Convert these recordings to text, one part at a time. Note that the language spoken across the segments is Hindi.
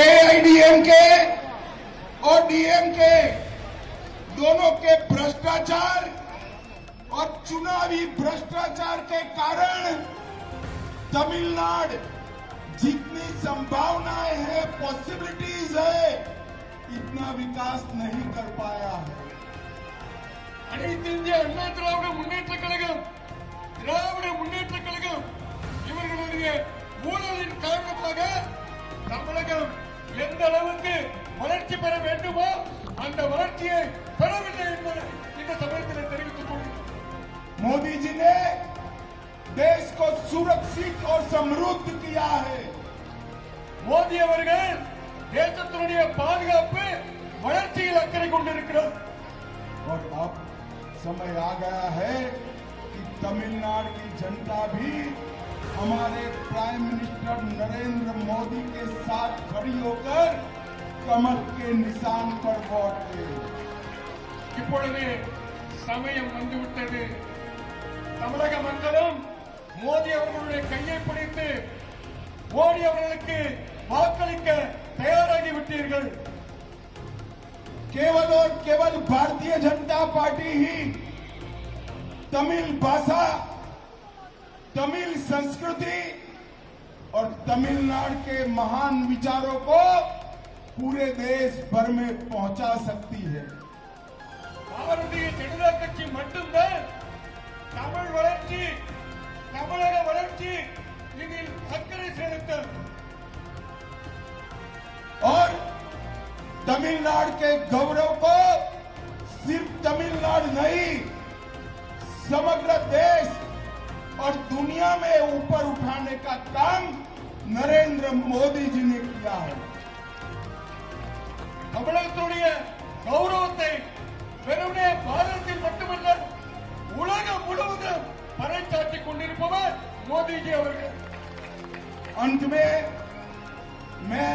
एआईडीएमके और डीएमके दोनों के भ्रष्टाचार और चुनावी भ्रष्टाचार के कारण तमिलनाडु जितनी संभावनाएं हैं, पॉसिबिलिटीज है, इतना विकास नहीं कर पाया है। मुन्नेत्रकडुग इवे ஊழலின் காரணமாக தமிழகம் எந்த அளவுக்கு வளர்ச்சி பெற வேண்டுமோ அந்த வளர்ச்சியை பெறவில்லை என்பதை இந்த சமயத்தில் தெரிவித்துக் கொள்கிறேன்। मोदी जी ने देश को सुरक्षित और समृद्ध किया है। मोदी அவர்கள் தேசத்தினுடைய பாதுகாப்பு வளர்ச்சியில் அக்கறை கொண்டிருக்கிறார்। और अब समय आ गया है कि तमिलनाडु की जनता भी हमारे प्राइम मिनिस्टर नरेंद्र मोदी के साथ खड़ी होकर कमल के निशान पर वोट दे। समय मंजुटे तमिलक मंडलम मोदी कई पिड़ी मोदी वाक्कलिक्क तैयारागि विट्टीर्गल। केवल और केवल भारतीय जनता पार्टी ही तमिल भाषा, तमिल संस्कृति और तमिलनाडु के महान विचारों को पूरे देश भर में पहुंचा सकती है। जनता कक्षी मटुंदान तमिल वलर्ची और तमिलनाडु के गौरव को सिर्फ तमिलनाडु नहीं, समग्र देश और दुनिया में ऊपर उठाने का काम नरेंद्र मोदी जी ने किया है। तमिलनाडुடைய கௌரவத்தை வெறுமனே பாரதத்தில் மட்டுமல்ல உலகம் முழுவதும் பறைசாற்றிக் கொண்டிருப்பவர் मोदी जी அவர்கள்। अंत में मैं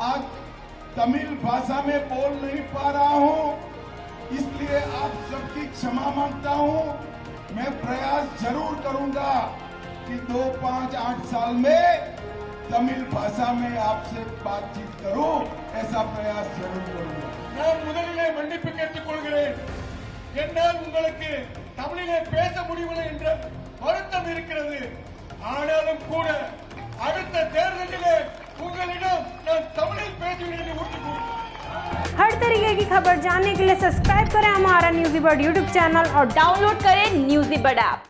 आज तमिल भाषा में बोल नहीं पा रहा हूं, इसलिए आप सबकी क्षमा मांगता हूं। मैं प्रयास जरूर करूंगा कि 2-5-8 साल में तमिल भाषा में आपसे बातचीत करूं, ऐसा प्रयास जरूर करूंगा। मैं मुदलिले मंडिप्पु केट्टुकोल्गिरेन। एन्नाल उंगलुक्कु तमिलिले पेस मुडियविल्लै एன்ற வருத்தம் இருக்கிறது। ஆனாலும் கூட அடுத்த தேர்தலிலே உங்களிடம் நான் தமிழில் பேசுவேன் என்று உறுதி கூறுகிறேன்। हर तरीके की खबर जानने के लिए सब्सक्राइब करें हमारा न्यूज़ी बर्ड यूट्यूब चैनल और डाउनलोड करें न्यूज़ी बर्ड ऐप।